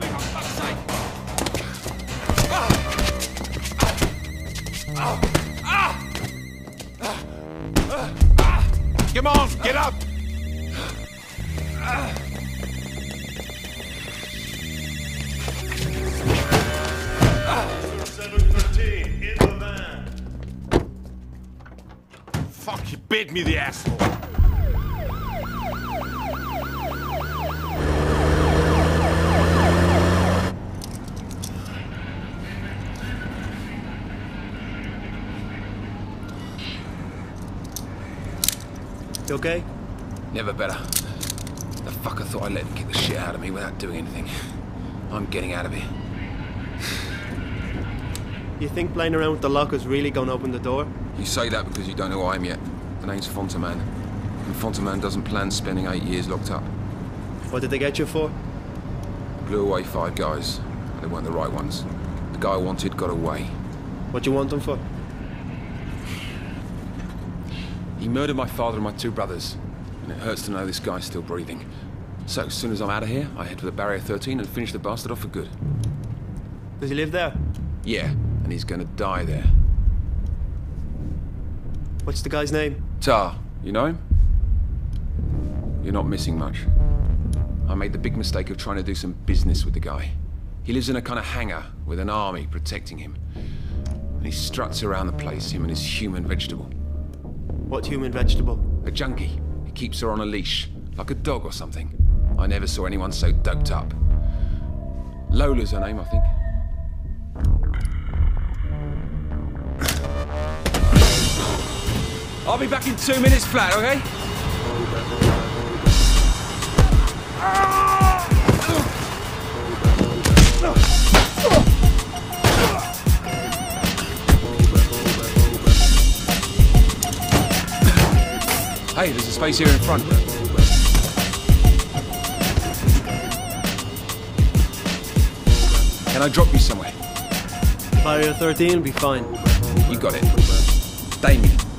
Timing, for fuck's sake! Come on, get up! Officer 713, in the van. Fuck, he bit me, the asshole. You okay? Never better. The fucker thought I'd let him kick the shit out of me without doing anything. I'm getting out of here. You think playing around with the locker's really gonna open the door? You say that because you don't know who I am yet. The name's Fantomas. And Fantomas doesn't plan spending 8 years locked up. What did they get you for? Blew away 5 guys. They weren't the right ones. The guy I wanted got away. What you want them for? He murdered my father and my 2 brothers, and it hurts to know this guy's still breathing. So, as soon as I'm out of here, I head for the Banlieue 13 and finish the bastard off for good. Does he live there? Yeah, and he's gonna die there. What's the guy's name? Tar. You know him? You're not missing much. I made the big mistake of trying to do some business with the guy. He lives in a kind of hangar with an army protecting him. And he struts around the place, him and his human vegetable. What human vegetable? A junkie. He keeps her on a leash, like a dog or something. I never saw anyone so doped up. Lola's her name, I think. I'll be back in 2 minutes flat, okay? Hey, there's a space here in front. Can I drop you somewhere? Banlieue 13 will be fine. You got it. Damien.